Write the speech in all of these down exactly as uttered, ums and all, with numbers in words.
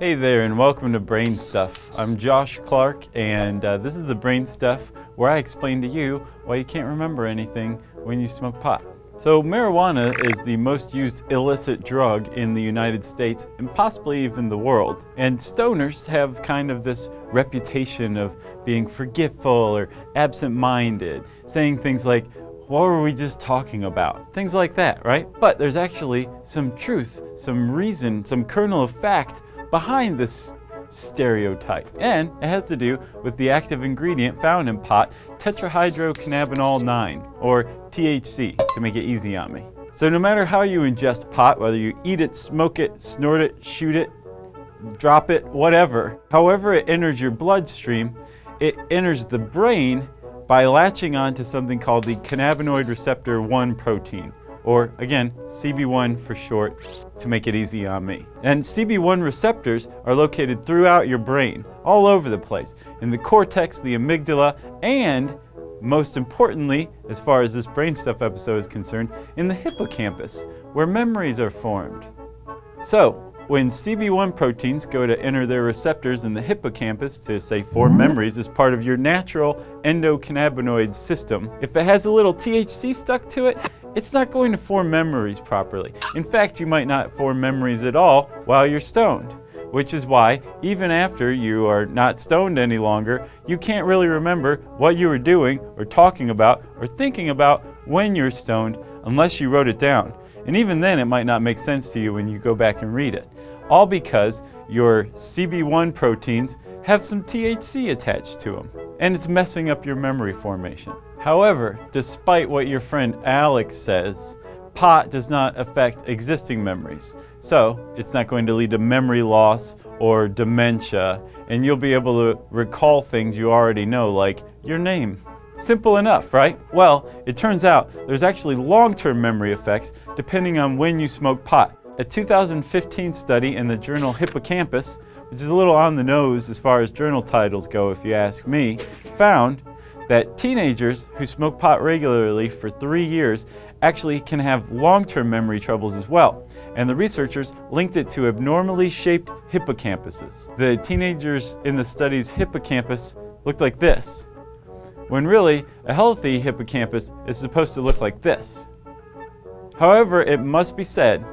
Hey there, and welcome to BrainStuff. I'm Josh Clark, and uh, this is the BrainStuff where I explain to you why you can't remember anything when you smoke pot. So marijuana is the most used illicit drug in the United States and possibly even the world. And stoners have kind of this reputation of being forgetful or absent-minded, saying things like, "What were we just talking about?" Things like that, right? But there's actually some truth, some reason, some kernel of fact behind this stereotype, and it has to do with the active ingredient found in pot, tetrahydrocannabinol nine, or T H C, to make it easy on me. So no matter how you ingest pot, whether you eat it, smoke it, snort it, shoot it, drop it, whatever, however it enters your bloodstream, it enters the brain by latching on to something called the cannabinoid receptor one protein, or again, C B one for short, to make it easy on me. And C B one receptors are located throughout your brain, all over the place, in the cortex, the amygdala, and most importantly, as far as this BrainStuff episode is concerned, in the hippocampus, where memories are formed. So when C B one proteins go to enter their receptors in the hippocampus to, say, form memories as part of your natural endocannabinoid system, if it has a little T H C stuck to it, it's not going to form memories properly. In fact, you might not form memories at all while you're stoned, which is why even after you are not stoned any longer, you can't really remember what you were doing or talking about or thinking about when you're stoned unless you wrote it down. And even then, it might not make sense to you when you go back and read it. All because your C B one proteins have some T H C attached to them, and it's messing up your memory formation. However, despite what your friend Alex says, pot does not affect existing memories. So it's not going to lead to memory loss or dementia, and you'll be able to recall things you already know, like your name. Simple enough, right? Well, it turns out there's actually long-term memory effects depending on when you smoke pot. A two thousand fifteen study in the journal Hippocampus, which is a little on the nose as far as journal titles go if you ask me, found that teenagers who smoke pot regularly for three years actually can have long-term memory troubles as well. And the researchers linked it to abnormally shaped hippocampuses. The teenagers in the study's hippocampus looked like this, when really a healthy hippocampus is supposed to look like this. However, it must be said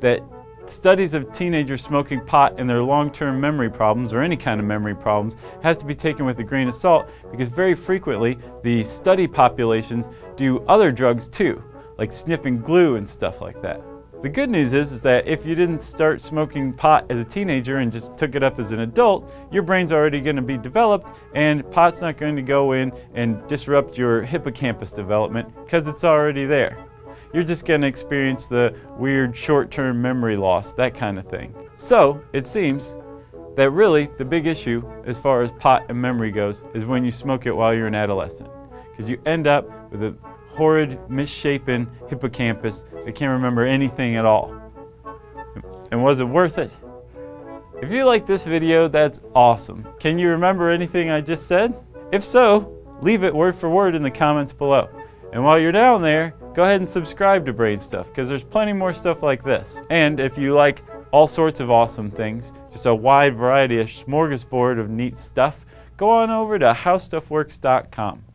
that studies of teenagers smoking pot and their long-term memory problems, or any kind of memory problems, has to be taken with a grain of salt, because very frequently the study populations do other drugs too, like sniffing glue and stuff like that. The good news is, is that if you didn't start smoking pot as a teenager and just took it up as an adult, your brain's already going to be developed, and pot's not going to go in and disrupt your hippocampus development because it's already there. You're just going to experience the weird short-term memory loss, that kind of thing. So it seems that really the big issue as far as pot and memory goes is when you smoke it while you're an adolescent, because you end up with a horrid, misshapen hippocampus that can't remember anything at all. And was it worth it? If you like this video, that's awesome. Can you remember anything I just said? If so, leave it word for word in the comments below. And while you're down there, go ahead and subscribe to BrainStuff, because there's plenty more stuff like this. And if you like all sorts of awesome things, just a wide variety, a smorgasbord of neat stuff, go on over to how stuff works dot com.